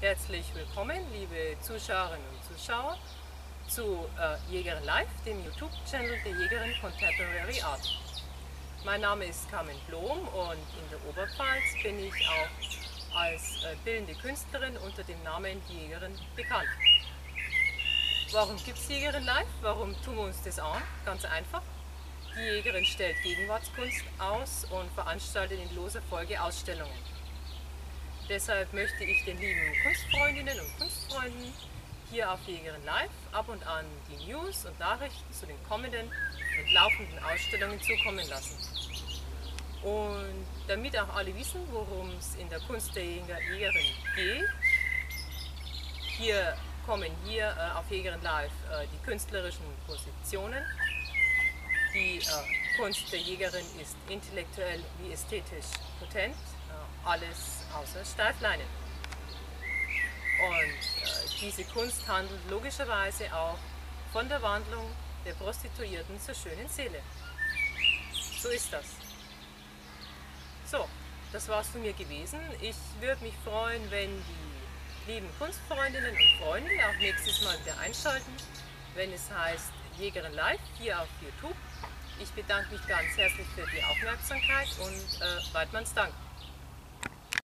Herzlich willkommen, liebe Zuschauerinnen und Zuschauer, zu Jägerin Live, dem YouTube-Channel der Jägerin Contemporary Art. Mein Name ist Carmen Blom und in der Oberpfalz bin ich auch als bildende Künstlerin unter dem Namen Jägerin bekannt. Warum gibt es Jägerin Live? Warum tun wir uns das an? Ganz einfach. Die Jägerin stellt Gegenwartskunst aus und veranstaltet in loser Folge Ausstellungen. Deshalb möchte ich den lieben Kunstfreundinnen und Kunstfreunden hier auf Jägerin Live ab und an die News und Nachrichten zu den kommenden und laufenden Ausstellungen zukommen lassen. Und damit auch alle wissen, worum es in der Kunst der Jägerin geht, kommen hier auf Jägerin Live die künstlerischen Positionen. Die Kunst der Jägerin ist intellektuell wie ästhetisch potent, alles außer Steifleinen. Und diese Kunst handelt logischerweise auch von der Wandlung der Prostituierten zur schönen Seele. So ist das. So, das war's von mir gewesen. Ich würde mich freuen, wenn die lieben Kunstfreundinnen und Freunde auch nächstes Mal wieder einschalten, wenn es heißt Jägerin Live hier auf YouTube. Ich bedanke mich ganz herzlich für die Aufmerksamkeit und Waidmannsdank.